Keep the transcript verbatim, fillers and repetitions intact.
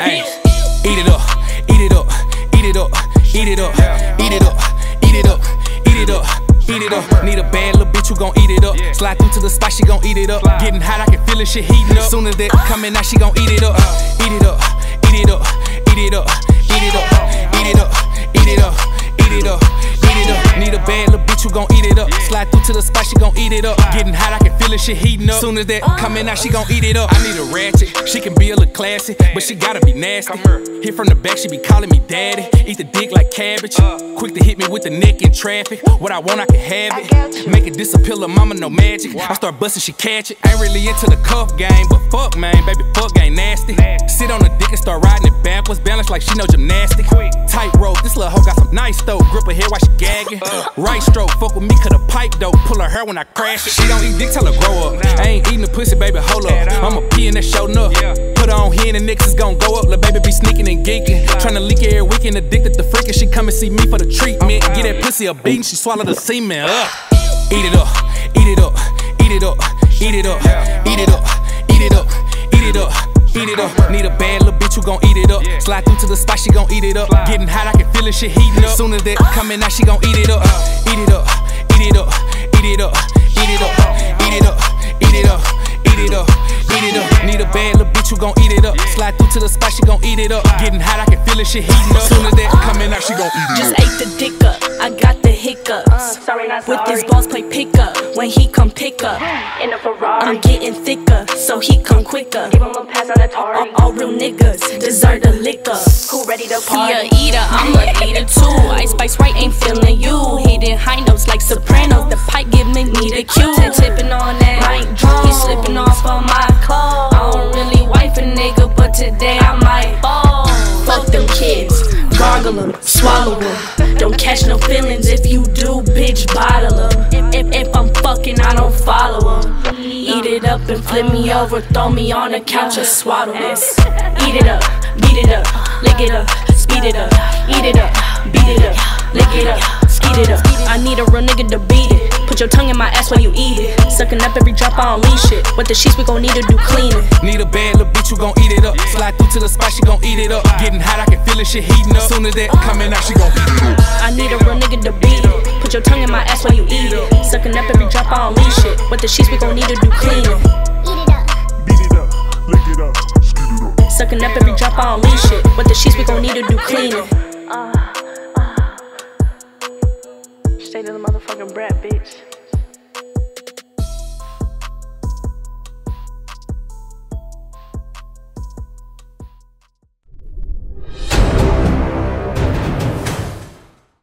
Ay, eat it up, eat it up, eat it up, eat it up, eat it up, eat it up, eat it up. Eat it up, need a bad little bitch who gon' eat it up. Slide through to the spot, she gon' eat it up. Getting hot, I can feel it, shit heating up. Soon as that coming out, she gon' eat it up. Eat it up, eat it up, eat it up, eat it up, eat it up, eat it up, eat it up, eat it up. Need a bad little bitch who gon' eat it up. Slide through to the spot, she gon' eat it up. Getting hot, I can feel it, shit heating up. Soon as that coming out, she gon' eat it up. I need a ratchet, she can be a little classy, but she gotta be nasty. Hit from the back, she be calling me daddy. Eat the dick like cabbage. Quick to hit me with the neck in traffic. What I want, I can have it. Make it disappear, mama, no magic. I start busting, she catch it. Ain't really into the cuff game, but fuck, man, baby, fuck ain't nasty. Sit on the dick and start riding it backwards, balance like she know gymnastics. Tight rope, this little hoe got some nice though. Grip her head while she gagging. Right stroke, fuck with me, cut a pipe though. Pull her hair when I crash it. She don't eat dick, tell her grow up. I ain't eating the pussy, baby, hold up. I'ma pee in that show up. Put her on here and the next is gon' go up. Lil' baby be sneaking and geeking. Tryna leak it every weekend, addicted to freaking. She come and see me for the treatment. Get that pussy a beating, she swallow the semen up. Eat it up, eat it up, eat it up, eat it up, eat it up, eat it up, eat it up, eat it up. Need a bad little bitch who gon' eat it up. Slide through to the spot, she gon' eat it up. Getting hot, I can feel it, shit heating up. Soon as that coming out, she gon' eat it up. Eat it up, eat it up, eat it up, eat it up, eat it up, eat it up, eat it up, eat it up. Need a bad little bitch who gon' eat it up. Slide through to the spot, she gon' eat it up. Getting hot, I can feel it, shit heating up. Soon as that coming out, she gon' eat it up. Just ate the dick up, I got the hiccups. Uh, sorry, not sorry. With his balls play pickup. When he come pick up in a Ferrari, I'm getting thicker, so he come quicker. Give him a pass on that all, all real niggas deserve the liquor. Who ready to party? He a eater, I'm a eater too. Ice Spice right ain't feeling you. Hitting high notes like Sopranos. The pipe give me the cue. Tipping on that mic drunk, he slipping off on my clothes. I don't really wife a nigga, but today I might fall. Fuck them kids. Gargle them, swallow them. Don't catch no feelings. If you do, bitch, bottle them. If, if, if I'm fucking, I don't follow them. Eat it up and flip me over. Throw me on the couch and swaddle this. Eat it up, beat it up, lick it up, speed it up. Eat it up, beat it up, lick it up, skeet it up. I need a real nigga to beat it. Put your tongue in my ass while you eat it. Sucking up every drop, I don't leave shit. With the sheets, we gon' need to do cleaning. Need a bad little bitch who gon' eat it up. Slide through to the spot, she gon' eat it up. Getting hot, I can feel it, shit heating up. Soon as that coming out, she gon' eat it up. I need a real nigga to beat it. Put your tongue in my ass while you eat it. Sucking up every drop, I don't leave shit. With the sheets, we gon' need to do cleaning. Eat it up, beat it up, lick it up, skeet it up. Sucking up every drop, I don't leave shit. With the sheets, we gon' need to do cleaning. Stay to the motherfucking brat, bitch.